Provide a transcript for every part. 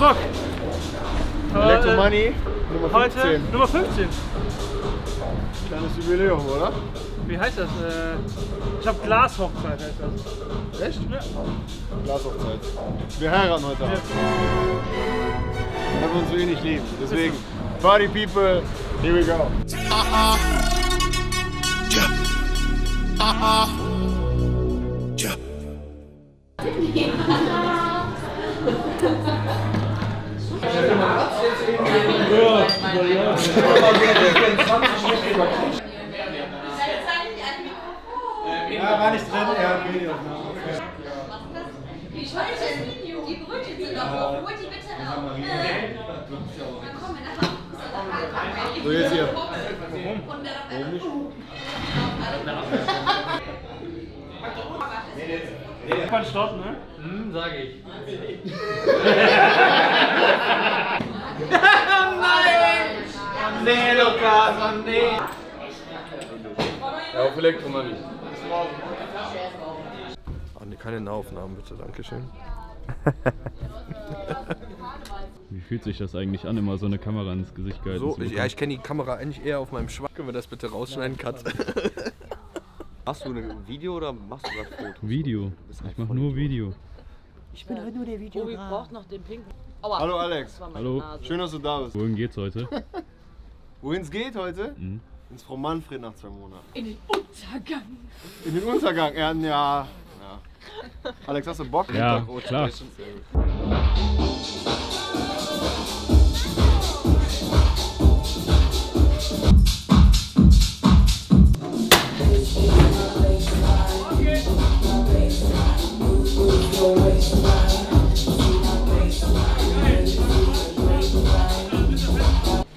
Rock. Elektromoney Nummer 15. Heute Nummer 15. Kleines Jubiläum, oder? Wie heißt das? Ich hab Glashochzeit heißt das. Echt? Ja. Glashochzeit. Wir heiraten heute Abend. Ja. Weil wir uns so ähnlich lieben. Deswegen, Party People, here we go. Ja, war nicht drin, ja, ein Video. Die Schultern, die Brötchen sind doch hoch. Hol die bitte auf. Dann kommen wir nachher. So, jetzt hier. Warum? Warum nicht? Ich kann Stopp, ne? Hm, sag ich. Nein! Nee, Lukas, oh nee! Ja, auf Elektromoney. Keine Aufnahmen, bitte, dankeschön. Wie fühlt sich das eigentlich an, immer so eine Kamera ins Gesicht gehalten zu bekommen? Ja, ich kenne die Kamera eigentlich eher auf meinem Schwanz. Können wir das bitte rausschneiden, Cut? Machst du ein Video oder machst du das Foto? Video. Ich mach nur Video. Ich bin halt nur der Video. Obi braucht noch den pinken. Aua. Hallo Alex. Hallo. Schön, dass du da bist. Wohin geht's heute? Wohin es geht heute? Mhm. Ins Frau Manfred nach 2 Monaten. In den Untergang. In den Untergang, ja. Alex, hast du Bock? Ja, klar.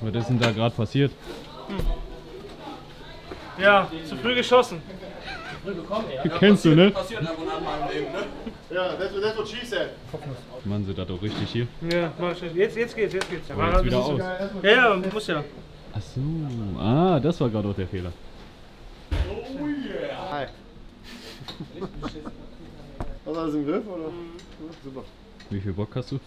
Was ist denn da gerade passiert? Ja, zu früh geschossen. Kennst du, ne? Ja, that's what she said. Mann, sind da doch richtig hier. Ja, jetzt geht's. Ja, jetzt wieder aus. Ja, muss ja. Ach so, das war gerade auch der Fehler. Oh yeah! Hi. Was, alles im Griff, oder? Ja, super. Wie viel Bock hast du?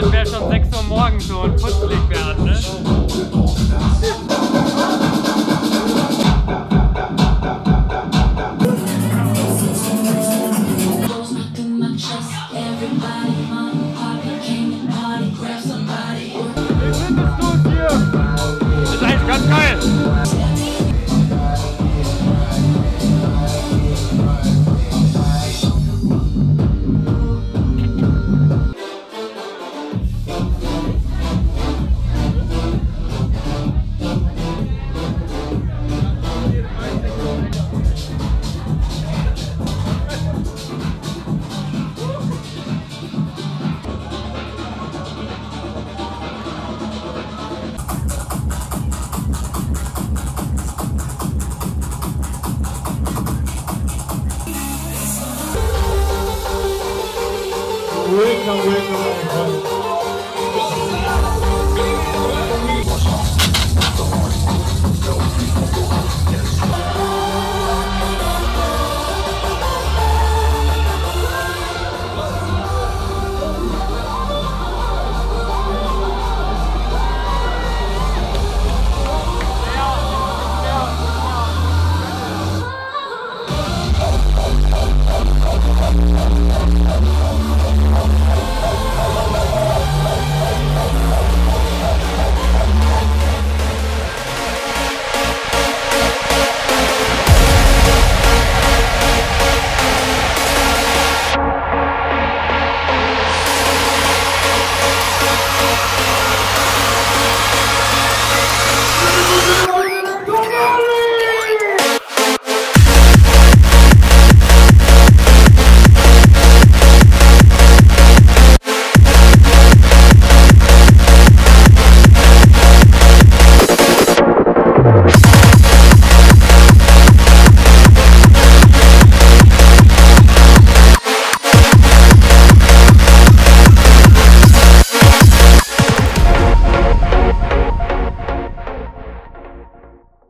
Es wäre schon 6 Uhr morgens so und putzelig werden, ne? Wir sind es